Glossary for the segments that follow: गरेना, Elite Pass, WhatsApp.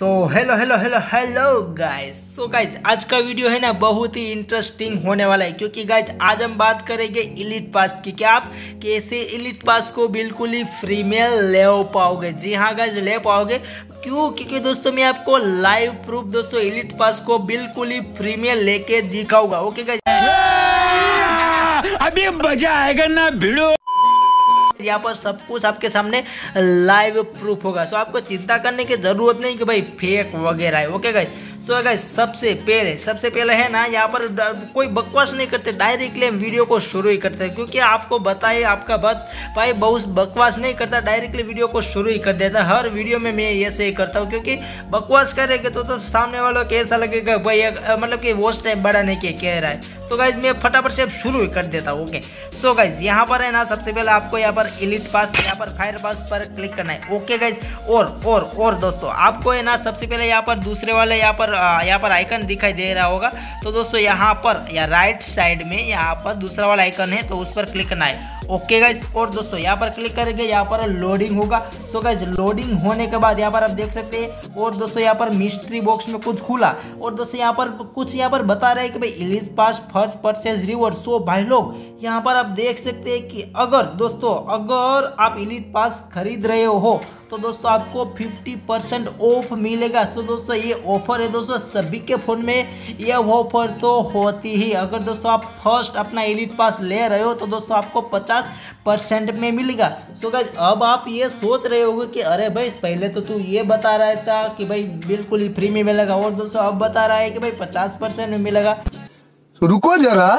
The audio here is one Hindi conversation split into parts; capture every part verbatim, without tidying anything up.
सो hello hello hello hello guys so guys आज का वीडियो है ना बहुत ही इंटरेस्टिंग होने वाला है, क्योंकि गाइस आज हम बात करेंगे एलीट पास की कि आप कैसे एलीट पास को बिल्कुल ही फ्री में ले पाओगे। जी हाँ गाइस, ले पाओगे। क्यों? क्योंकि दोस्तों मैं आपको लाइव प्रूफ दोस्तों एलीट पास को बिल्कुल ही फ्री में लेके दिखाऊंगा। ओके गाइस, अभी मजा आएगा ना भिड़ो, यहाँ पर सब कुछ आपके सामने लाइव प्रूफ होगा। सो आपको चिंता करने की जरूरत नहीं कि भाई फेक वगैरह है। ओके गाइस, सो गाइस सबसे पहले सबसे पहले है ना, यहाँ पर कोई बकवास नहीं करते, डायरेक्टली हम वीडियो को शुरू ही करते हैं, क्योंकि आपको बताए आपका बात भाई बहुत बकवास नहीं करता, डायरेक्टली वीडियो को शुरू ही कर देता। हर वीडियो में मैं ऐसे ही करता हूँ, क्योंकि बकवास करेंगे तो, तो सामने वालों को ऐसा लगेगा भाई मतलब कि वो स्टेप बढ़ाने के कह रहा है। तो गाइज मैं फटाफट से शुरू कर देता हूँ। ओके सो गाइज यहाँ पर है ना, सबसे पहले आपको यहाँ पर एलीट पास, यहाँ पर फायर पास पर क्लिक करना है। ओके गाइज, और और और दोस्तों आपको है ना सबसे पहले यहाँ पर दूसरे वाले यहाँ पर यहाँ पर आइकन दिखाई दे रहा होगा, तो दोस्तों यहाँ पर या राइट साइड में यहाँ पर दूसरा वाला आइकन है, तो उस पर क्लिक करना है। ओके गाइज, और दोस्तों यहाँ पर क्लिक करेंगे, यहाँ पर लोडिंग होगा। सो गाइज लोडिंग होने के बाद यहाँ पर आप देख सकते हैं, और दोस्तों यहाँ पर मिस्ट्री बॉक्स में कुछ खुला, और दोस्तों यहाँ पर कुछ यहाँ पर बता रहे हैं कि भाई elite pass first purchase reward. So भाई लोग यहाँ पर आप देख सकते हैं कि अगर दोस्तों अगर आप एलीट पास खरीद रहे हो तो दोस्तों आपको पचास परसेंट ऑफ मिलेगा। सो दोस्तों ये ऑफर है दोस्तों, सभी के फ़ोन में ये ऑफर तो होती ही। अगर दोस्तों आप फर्स्ट अपना एलीट पास ले रहे हो तो दोस्तों आपको पचास परसेंट में मिलेगा। सो गाइस अब आप ये सोच रहे होगे कि अरे भाई पहले तो तू ये बता रहा था कि भाई बिल्कुल ही फ्री में मिलेगा, और दोस्तों अब बता रहा है कि भाई पचास परसेंट में मिलेगा। तो रुको जरा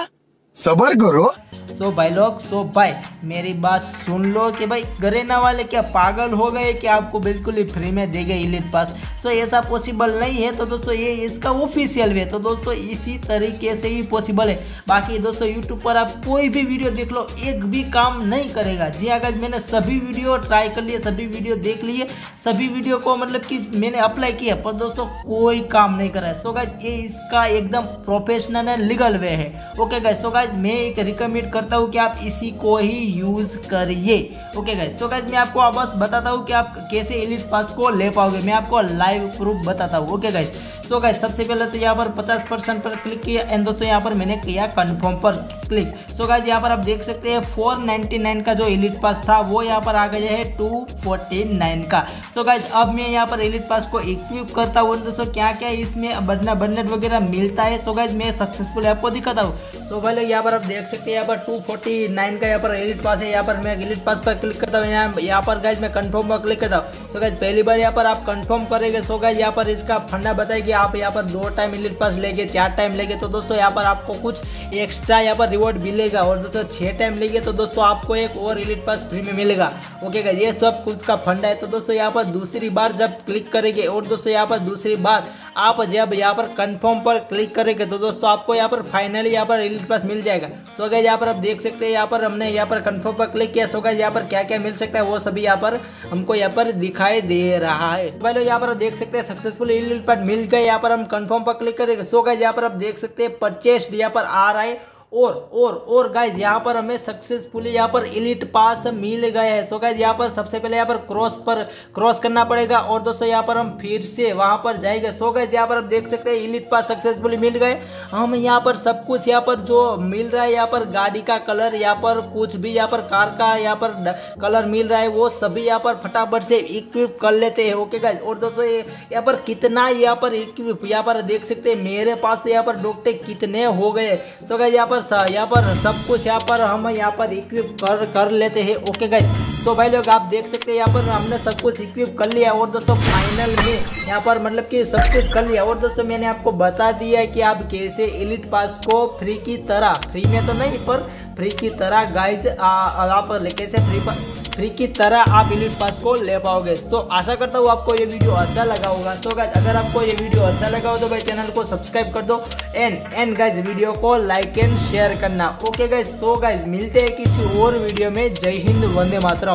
सबर करो। सो भाई लोग, सो भाई मेरी बात सुन लो कि भाई गरेना वाले क्या पागल हो गए कि आपको बिल्कुल ही फ्री में देंगे एलीट पास। सो ऐसा पॉसिबल नहीं है। तो दोस्तों ये इसका ऑफिशियल है, तो दोस्तों इसी तरीके से ही पॉसिबल है। बाकी दोस्तों यूट्यूब पर आप कोई भी वीडियो देख लो, एक भी काम नहीं करेगा। जी अगर मैंने सभी वीडियो ट्राई कर लिए, सभी वीडियो देख लिए, सभी वीडियो को मतलब कि मैंने अप्लाई किया, पर दोस्तों कोई काम नहीं करा। सो गाइस ये इसका एकदम प्रोफेशनल एंड लीगल वे है। ओके गाइस, सो गाइस मैं एक रिकमेंड करता हूँ कि आप इसी को ही यूज़ करिए। ओके गाइस, तो गाइस मैं आपको बस बताता हूँ कि आप कैसे एलीट पास को ले पाओगे, मैं आपको लाइव प्रूफ बताता हूँ। ओके गाइस, तो गाइस सबसे पहले तो यहाँ पर पचास परसेंट पर क्लिक किया, एंड दोस्तों यहाँ पर मैंने किया कन्फर्म पर क्लिक। सो गाइस यहाँ पर आप देख सकते हैं चार सौ निन्यानवे का जो एलीट पास था वो यहाँ पर आ गया है दो सौ उनचास का। सो गाइस अब मैं यहाँ पर एलीट पास को इक्विप करता हूँ, दोस्तों क्या क्या इसमें बर्नर बर्नर वगैरह मिलता है। सो गाइस मैं सक्सेसफुल आपको दिखाता हूँ। तो भाई यहाँ पर आप देख सकते हैं यहाँ पर दो सौ उनचास का यहाँ पर एलीट पास है। यहाँ पर मैं एलीट पास पर क्लिक करता हूँ, यहाँ यहाँ पर गाइज मैं कंफर्म पर क्लिक करता हूँ। सो गाइज पहली बार यहाँ पर आप कंफर्म करेंगे। सो गाइज यहाँ पर इसका फंडा बताएगी, आप यहाँ पर दो टाइम एलीट पास लेंगे, चार टाइम लेंगे तो दोस्तों यहाँ पर आपको कुछ एक्स्ट्रा यहाँ पर रिवॉर्ड मिलेगा, और दोस्तों छः टाइम लेंगे तो दोस्तों आपको एक और एलीट पास फ्री में मिलेगा। ओके गाइज ये सब कुछ का फंडा है। तो दोस्तों यहाँ पर दूसरी बार जब क्लिक करेंगे, और दोस्तों यहाँ पर दूसरी बार आप जब यहाँ पर कन्फर्म पर क्लिक करेंगे तो दोस्तों आपको यहाँ पर फाइनली यहाँ पर एलीट पास मिल जाएगा। सो गाइस यहाँ पर आप देख सकते हैं यहाँ पर हमने यहाँ पर कन्फर्म पर क्लिक किया। सो गाइस यहाँ पर क्या क्या मिल सकता है वो सभी यहाँ पर हमको यहाँ पर दिखाई दे रहा है। भाई लोग यहाँ पर आप देख सकते हैं सक्सेसफुल एलीट पास मिल गए। यहाँ पर हम कन्फर्म पर क्लिक करेंगे। सो गाइस यहाँ पर आप देख सकते हैं परचेस्ड यहाँ पर आ रहा है, और और और गाइज यहाँ पर हमें सक्सेसफुली यहाँ पर एलीट पास मिल गया है। सो गाइज यहाँ पर सबसे पहले यहाँ पर क्रॉस पर क्रॉस करना पड़ेगा, और दोस्तों यहाँ पर हम फिर से वहाँ पर जाएंगे। सो गाइज यहाँ पर आप देख सकते हैं एलीट पास सक्सेसफुली मिल गए। हम यहाँ पर सब कुछ यहाँ पर जो मिल रहा है, यहाँ पर गाड़ी का कलर, यहाँ पर कुछ भी यहाँ पर कार का यहाँ पर कलर मिल रहा है, वो सभी यहाँ पर फटाफट से इक्विप कर लेते हैं। ओके गाइज, और दोस्तों यहाँ पर कितना यहाँ पर इक्विप यहाँ पर देख सकते हैं मेरे पास यहाँ पर डॉक्टर कितने हो गए। सो गाइज यहाँ पर यहाँ पर सब कुछ यहाँ पर हम यहाँ पर इक्विप कर कर लेते हैं। ओके गाइस, तो भाई लोग आप देख सकते हैं यहाँ पर हमने सब कुछ इक्विप कर लिया, और दोस्तों फाइनल में यहाँ पर मतलब कि सब कुछ कर लिया। और दोस्तों मैंने आपको बता दिया है कि आप कैसे एलीट पास को फ्री की तरह, फ्री में तो नहीं पर फ्री की तरह गाइज आप कैसे फ्री पर फ्री की तरह आप एलीट पास को ले पाओगे। तो आशा करता हूँ आपको ये वीडियो अच्छा लगा होगा। तो गाइज अगर आपको ये वीडियो अच्छा लगा हो तो भाई चैनल को सब्सक्राइब कर दो, एंड एंड गाइज वीडियो को लाइक एंड शेयर करना। ओके गाइज, तो गाइज मिलते हैं किसी और वीडियो में। जय हिंद, वंदे मातरम।